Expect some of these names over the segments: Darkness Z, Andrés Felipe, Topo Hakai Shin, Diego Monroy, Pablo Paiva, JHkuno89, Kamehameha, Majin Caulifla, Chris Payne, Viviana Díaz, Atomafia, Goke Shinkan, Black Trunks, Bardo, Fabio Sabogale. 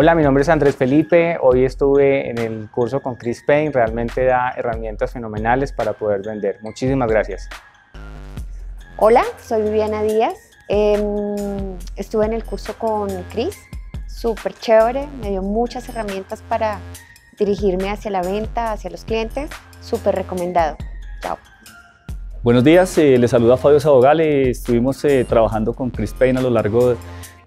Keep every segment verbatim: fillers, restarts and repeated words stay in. Hola, mi nombre es Andrés Felipe. Hoy estuve en el curso con Chris Payne. Realmente da herramientas fenomenales para poder vender. Muchísimas gracias. Hola, soy Viviana Díaz. Eh, estuve en el curso con Chris. Súper chévere. Me dio muchas herramientas para dirigirme hacia la venta, hacia los clientes. Súper recomendado. Chao. Buenos días, eh, les saluda Fabio Sabogale. Estuvimos eh, trabajando con Chris Payne a lo largo de,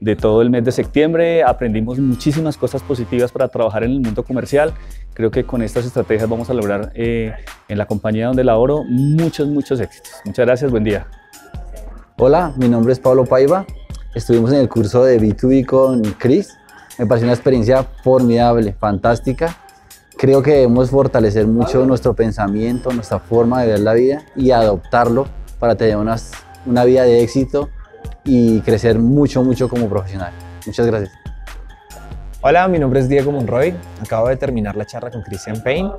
de todo el mes de septiembre. Aprendimos muchísimas cosas positivas para trabajar en el mundo comercial. Creo que con estas estrategias vamos a lograr eh, en la compañía donde laboro muchos, muchos éxitos. Muchas gracias, buen día. Hola, mi nombre es Pablo Paiva. Estuvimos en el curso de B dos B con Chris. Me pareció una experiencia formidable, fantástica. Creo que debemos fortalecer mucho nuestro pensamiento, nuestra forma de ver la vida y adoptarlo para tener unas, una vida de éxito y crecer mucho, mucho como profesional. Muchas gracias. Hola, mi nombre es Diego Monroy. Acabo de terminar la charla con Chris Payne.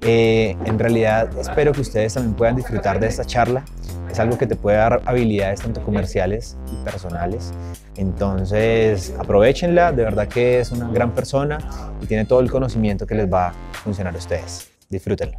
Eh, en realidad, espero que ustedes también puedan disfrutar de esta charla. Es algo que te puede dar habilidades tanto comerciales y personales. Entonces, aprovéchenla. De verdad que es una gran persona y tiene todo el conocimiento que les va a funcionar a ustedes. Disfrútenlo.